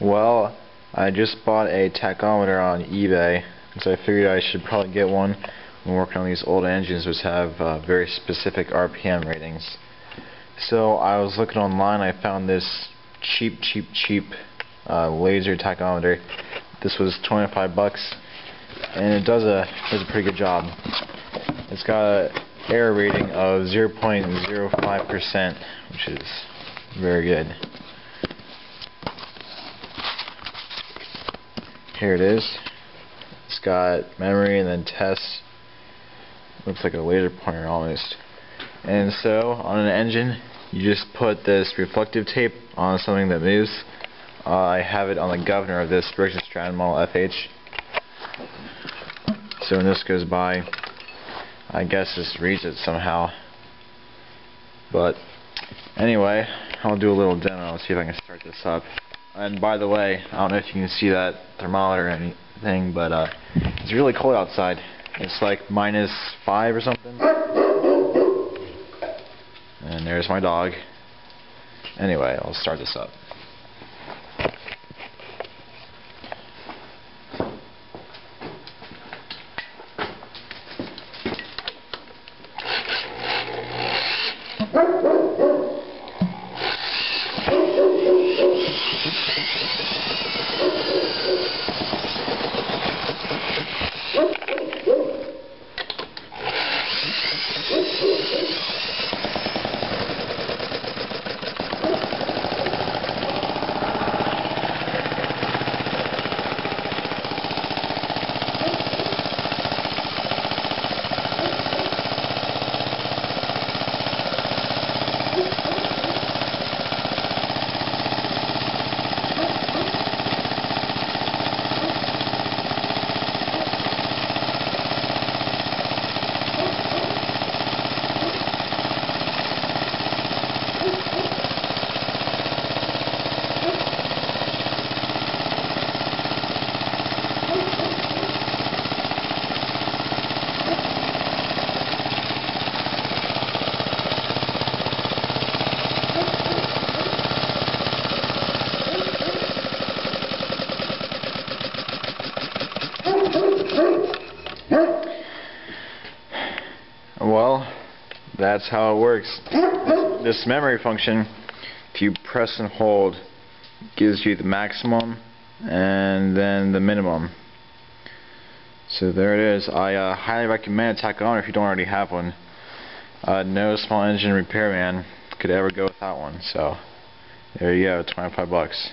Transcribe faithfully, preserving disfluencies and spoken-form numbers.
Well, I just bought a tachometer on eBay, so I figured I should probably get one. I'm working on these old engines which have uh, very specific R P M ratings. So I was looking online, I found this cheap, cheap, cheap uh, laser tachometer. This was twenty-five bucks, and it does a does a pretty good job. It's got a error rating of zero point zero five percent, which is very good. Here it is. It's got memory and then tests. Looks like a laser pointer almost. And so on an engine, you just put this reflective tape on something that moves. Uh, I have it on the governor of this Briggs and Stratton model F H. So when this goes by, I guess this reads it somehow. But anyway, I'll do a little demo. Let's see if I can start this up. And by the way, I don't know if you can see that thermometer or anything, but uh, it's really cold outside. It's like minus five or something. And there's my dog. Anyway, I'll start this up. Well, that's how it works. This memory function, if you press and hold, gives you the maximum and then the minimum. So there it is. I uh, highly recommend a tachometer if you don't already have one. Uh, no small engine repairman could ever go without one. So there you go, twenty-five bucks.